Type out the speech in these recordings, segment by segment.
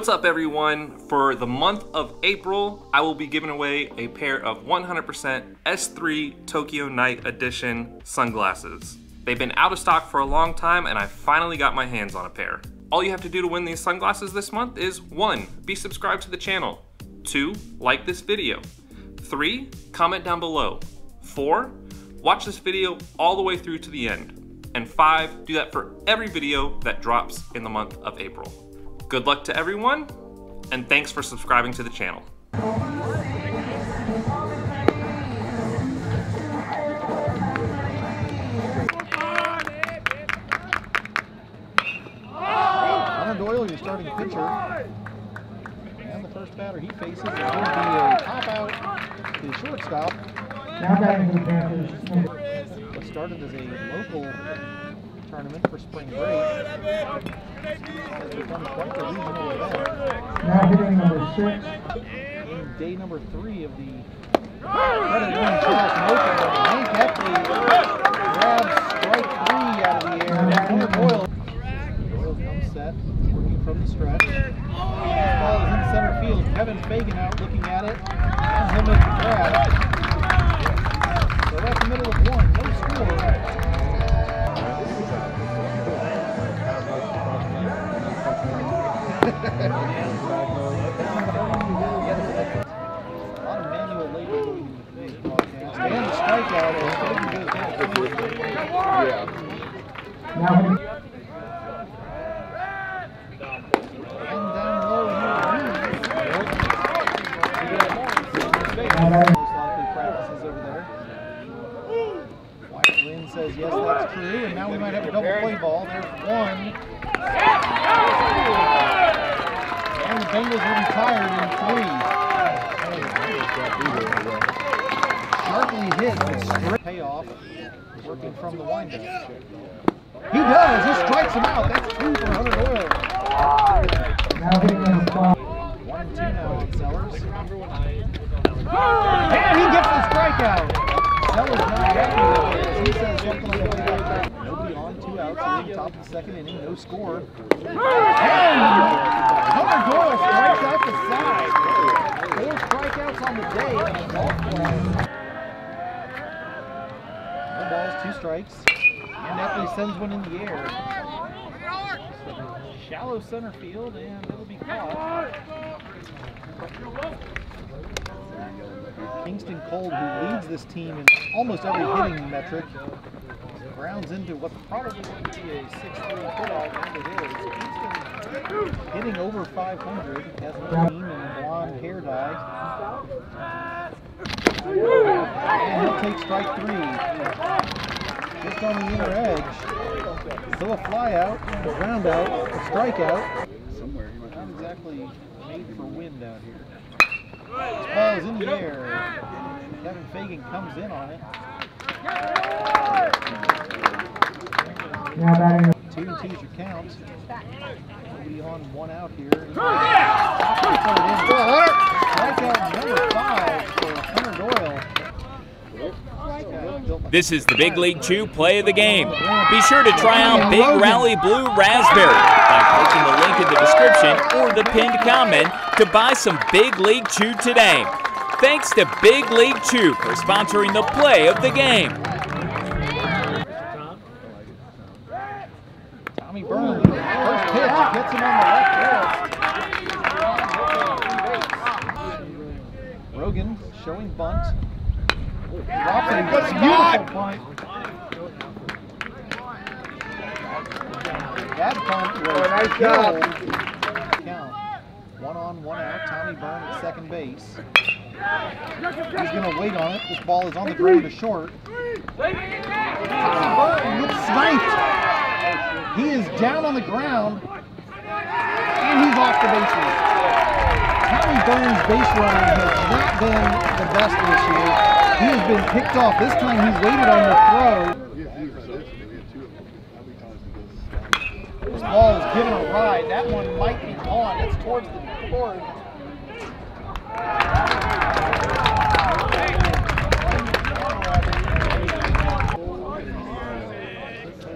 What's up everyone? For the month of April, I will be giving away a pair of 100% S3 Tokyo Night Edition sunglasses. They've been out of stock for a long time and I finally got my hands on a pair. All you have to do to win these sunglasses this month is 1. Be subscribed to the channel. 2. Like this video. 3. Comment down below. 4. Watch this video all the way through to the end. And 5. Do that for every video that drops in the month of April. Good luck to everyone, and thanks for subscribing to the channel. Connor Doyle, your starting pitcher. And the first batter he faces is going to be a pop out to the shortstop. What started as a local tournament for spring break. It's become quite a regional event. Now hitting number 6. In day number 3 of the Hank Heffley grabs strike 3 out of the air. Doyle comes set, working from the stretch. Ball is in center field. Kevin Fagan out looking at it. And he'll make the grab. They're at the middle of 1. No score. A lot of manual labor going into today's broadcast. And the strikeout is pretty good. And down low here. Most likely practices over there. White Lynn says yes, that's true. And now we might have a double play ball. There's 1. And the Bengals were retired in 3. Sharply hit with straight payoff, working from the windup. He does, he strikes him out. That's 2 for Hunter Doyle. 1-2 now on Sellers. And he gets the strikeout. Sellers not happy with this. He says something like that. Nobody on, 2 outs. We're in the top of the second inning, no score. And Hunter Doyle strikes out the side. 4 strikeouts on the day on the golf course. 1 ball, 2 strikes. And Eppley sends one in the air. Shallow center field, and it'll be caught. Kingston Cold, who leads this team in almost every hitting metric, grounds into what probably would be a 6-3 hit-off, and it is. Kingston hitting over 500, has no team and blonde hair dye. And he'll take strike 3. Just on the inner edge. So a fly out, a round out, a strikeout. Not exactly made for wind out here. This ball is in the air. Kevin Fagan comes in on it. 2-2's your count. We'll be on 1 out here. Strikeout number 5 for Hunter Doyle. This is the Big League Chew play of the game. Be sure to try out Big Rally Blue Raspberry by clicking the link in the description or the pinned comment to buy some Big League Chew today. Thanks to Big League Chew for sponsoring the play of the game. Tommy Byrne, first pitch, gets him on the left wrist. Rogan showing bunt. Drops it, gets a beautiful bunt. That bunt was nice job. Count. 1 on, 1 out. Tommy Byrne at second base. He's going to wait on it. This ball is on the ground to short. Tommy Byrne gets sniped. He is down on the ground, and he's off the base runner. Tommy Byrne's base runner has not been the best this year. He has been picked off. This time he's waited on the throw. This ball is given a ride. That one might be gone. That's towards the board.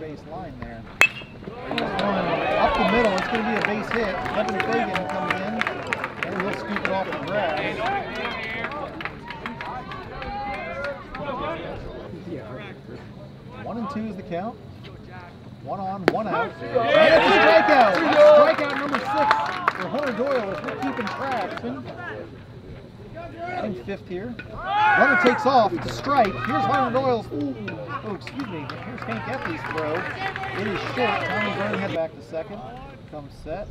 Baseline there. Up the middle, it's going to be a base hit. Kevin Fagan comes One and two is the count. One on, one out. And it's a strikeout. Strikeout number 6 for Hunter Doyle as we're keeping track. And 5th here. Runner takes off to strike. Here's Hunter Doyle's. Oh, excuse me. Here's Hank Effie's throw. It is short. Tommy Vernon head back to 2nd. Comes set.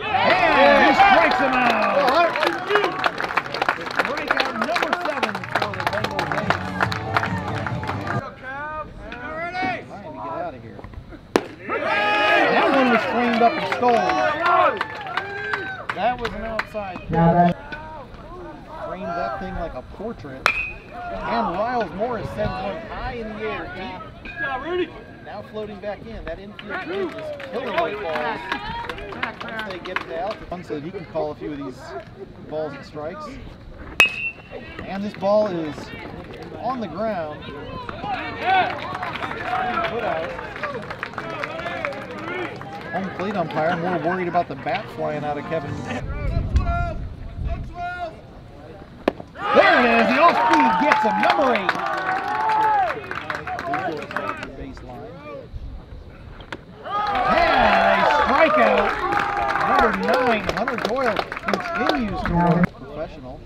And he strikes him out. All right. Breakout number 7 for the Bengals. Trying to get out of here. That one was framed up and stolen. That was an outside. Framed that thing like a portrait. And Lyles Morris sends one high in the air. Now floating back in. That infield bridge is killing white balls. Once they get to the altitude, so that he can call a few of these balls and strikes. And this ball is on the ground. Put out. Home plate umpire more worried about the bat flying out of Kevin. There it is. The off-speed gets him. Number 8. And a strikeout. Number 9. Hunter Doyle continues to run professional.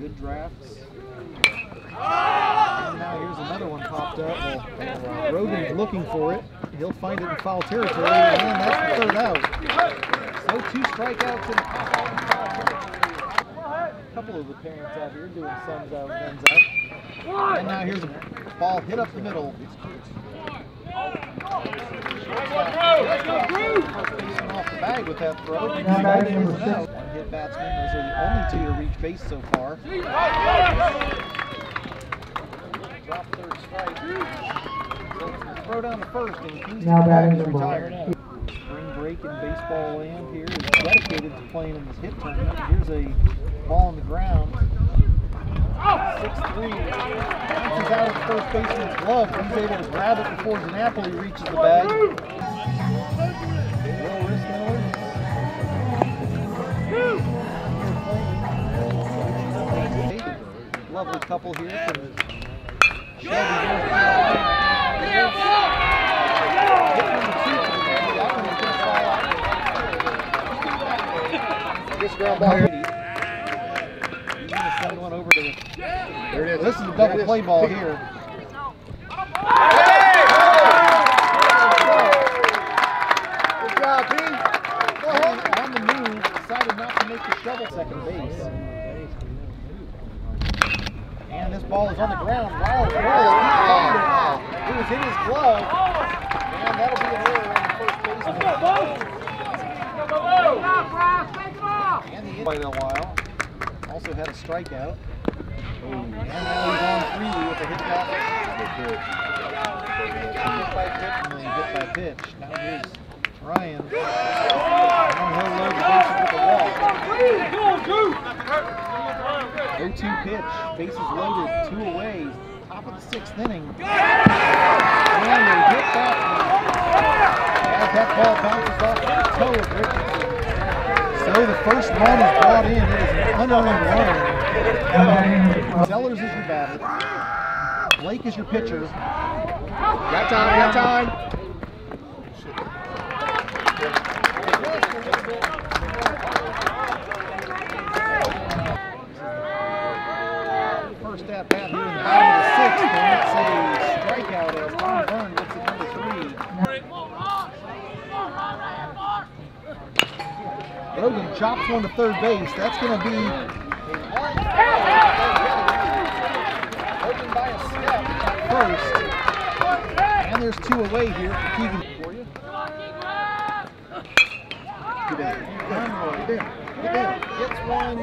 Good drafts. And now here's another one popped up. Well, Roden's looking for it. He'll find it in foul territory. And that's the 3rd out. So 2 strikeouts in the top. A couple of the parents out here doing sums out and ends out. And now here's a ball hit up the middle. Off the bag with that throw. One-hit batsman. Those are the only 2 to reach base so far. Drop 3rd strike. Throw down the 1st, and Kingston is retired. Spring break in baseball land here is dedicated to playing in this hit tournament. Here's a ball on the ground. 6-3. Bounces out of first baseman's glove. He's able to grab it before Zanapoli reaches the bag. Lovely couple here from Shelby. This ground ball here. He's going to send one over to the. This is a double play ball here. Good job, Pete. On the move, decided not to make the shovel 2nd base. And this ball is on the ground. Lyles Morris, it was in his glove. And that'll be an error on first base. Let's go, both! Take it off! And the infield a while. Also had a strikeout. And now he's on freely with a hit back. Hit by pitch. Now here's Ryan. And he'll load the base with the wall. 0-2 pitch, bases loaded, 2 away, top of the 6th inning. And they hit that. That ball bounces off the toe of Richardson. So the first run is brought in. It is an unearned run. Sellers is your batter. Blake is your pitcher. Got time. That bat here in the bottom of the 6th, and it's a strikeout as Tom Byrne gets it number 3. Roden chops one to 3rd base. That's going to be Roden by a step at 1st. And there's 2 away here for Keegan for you. Get down. Gets one.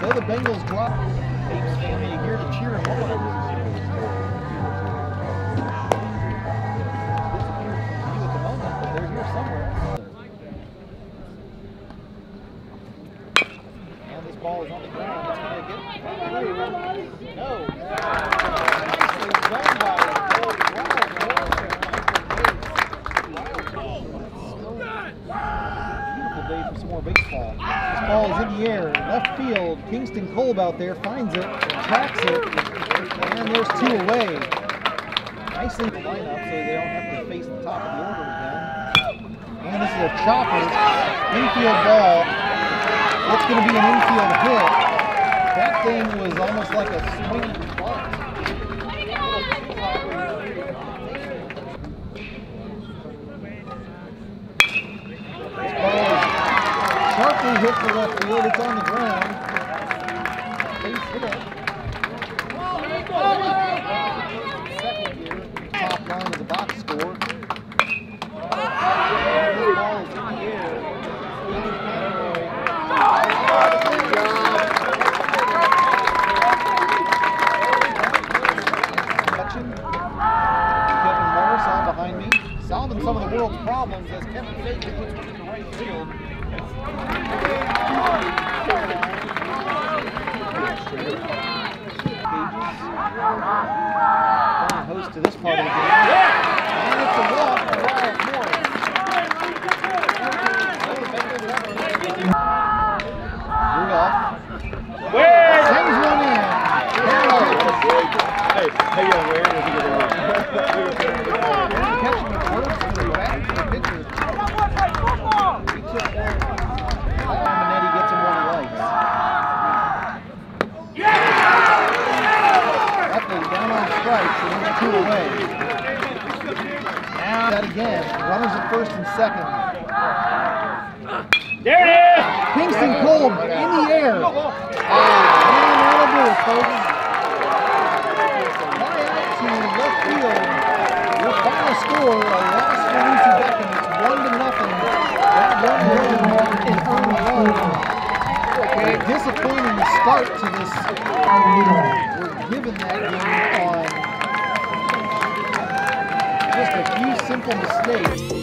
So the Bengals drop. Apes family here to cheer him on. Disappeared from view at the moment, but they're here somewhere. And this ball is on the ground. It's going to get through. No. Nicely done by Wild. Beautiful today for some more baseball. This ball is in the air, left field. Kingston Kolb out there finds it, tracks it, and there's two away. Nice in the lineup so they don't have to face the top of the order again. And this is a chopper, infield ball. That's going to be an infield hit. That thing was almost like a swinging ball. Sharply hit for left field, it's on the ground. Base hit up. Second here, top line of the box score. Kevin Morris on behind me, solving some of the world's problems as Kevin Fagan puts one in the right field. Host to this part of the game. And it's a walk for Ryan Morris. Rudolph. Sends one in. Hey, hang on, where did he get it? Catching the first and the back to the pitchers. He took one. Minetti gets him one he likes. That thing down on strikes, and it's two away. Now that again, runners at first and second. There it is! Kingston Kolb in the air. And out of folks. Left field, your final score, a loss for Lucy Backham. It's 1-0. That 1-run is on the road. A disappointing start to this game. We're given that game on just a few simple mistakes.